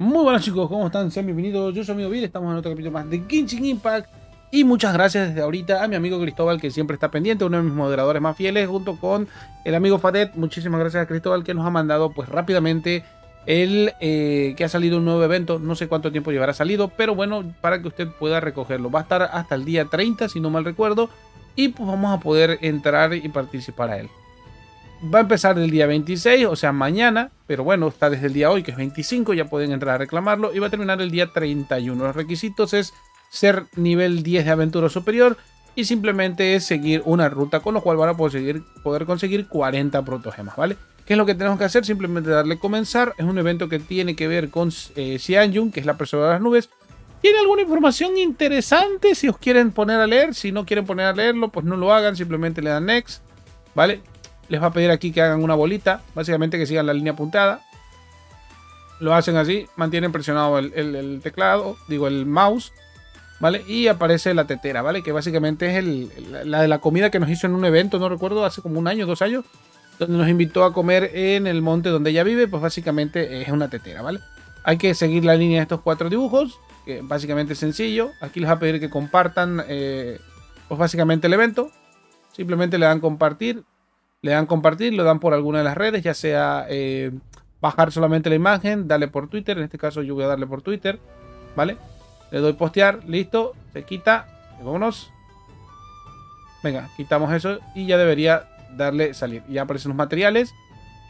Muy buenas chicos, ¿cómo están? Sean bienvenidos, yo soy amigo Bill, estamos en otro capítulo más de Genshin Impact. Y muchas gracias desde ahorita a mi amigo Cristóbal, que siempre está pendiente, uno de mis moderadores más fieles, junto con el amigo Fadet. Muchísimas gracias a Cristóbal, que nos ha mandado pues rápidamente el que ha salido un nuevo evento. No sé cuánto tiempo llevará salido, pero bueno, para que usted pueda recogerlo. Va a estar hasta el día 30, si no mal recuerdo, y pues vamos a poder entrar y participar a él. Va a empezar el día 26, o sea mañana, pero bueno, está desde el día hoy que es 25, ya pueden entrar a reclamarlo y va a terminar el día 31. Los requisitos es ser nivel 10 de aventura superior y simplemente es seguir una ruta, con lo cual van a poder conseguir 40 protogemas, ¿vale? ¿Qué es lo que tenemos que hacer? Simplemente darle comenzar. Es un evento que tiene que ver con Xianyun, que es la preservadora de las nubes. ¿Tiene alguna información interesante? Si os quieren poner a leer, si no quieren poner a leerlo, pues no lo hagan, simplemente le dan next, ¿vale? Les va a pedir aquí que hagan una bolita, básicamente que sigan la línea apuntada. Lo hacen así, mantienen presionado el teclado, digo el mouse, ¿vale? Y aparece la tetera, ¿vale? Que básicamente es la de la comida que nos hizo en un evento, no recuerdo, hace como un año, 2 años, donde nos invitó a comer en el monte donde ella vive, pues básicamente es una tetera, ¿vale? Hay que seguir la línea de estos 4 dibujos, que básicamente es sencillo. Aquí les va a pedir que compartan, pues básicamente el evento. Simplemente le dan compartir. Le dan compartir, lo dan por alguna de las redes, ya sea bajar solamente la imagen, darle por Twitter. En este caso yo voy a darle por Twitter, ¿vale? Le doy postear, listo, se quita, vámonos. Venga, quitamos eso y ya debería darle salir. Ya aparecen los materiales,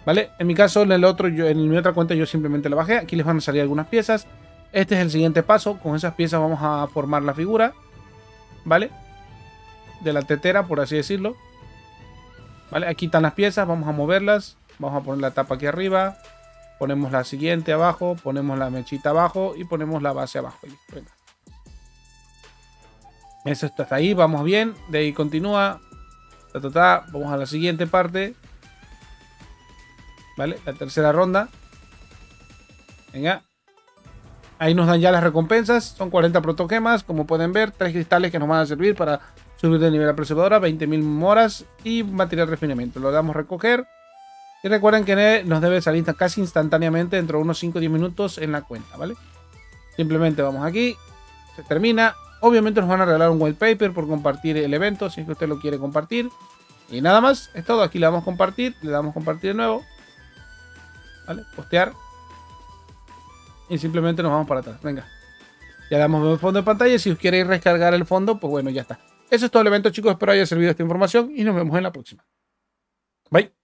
¿vale? En mi caso, en el otro, en mi otra cuenta yo simplemente la bajé. Aquí les van a salir algunas piezas. Este es el siguiente paso. Con esas piezas vamos a formar la figura, ¿vale? De la tetera, por así decirlo. Vale, aquí están las piezas, vamos a moverlas, vamos a poner la tapa aquí arriba, ponemos la siguiente abajo, ponemos la mechita abajo y ponemos la base abajo. Venga. Eso está hasta ahí, vamos bien, de ahí continúa, vamos a la siguiente parte, vale, la tercera ronda, venga, ahí nos dan ya las recompensas, son 40 protogemas, como pueden ver, 3 cristales que nos van a servir para subir de nivel a preservadora, 20.000 moras y material de refinamiento. Lo damos a recoger. Y recuerden que nos debe salir casi instantáneamente dentro de unos 5 o 10 minutos en la cuenta, ¿vale? Simplemente vamos aquí. Se termina. Obviamente nos van a regalar un white paper por compartir el evento, si es que usted lo quiere compartir. Y nada más, es todo. Aquí le damos compartir. Le damos compartir de nuevo. ¿Vale? Postear. Y simplemente nos vamos para atrás. Venga. Ya damos el fondo de pantalla. Si os queréis rescargar el fondo, pues bueno, ya está. Eso es todo el evento, chicos. Espero haya servido esta información y nos vemos en la próxima. Bye.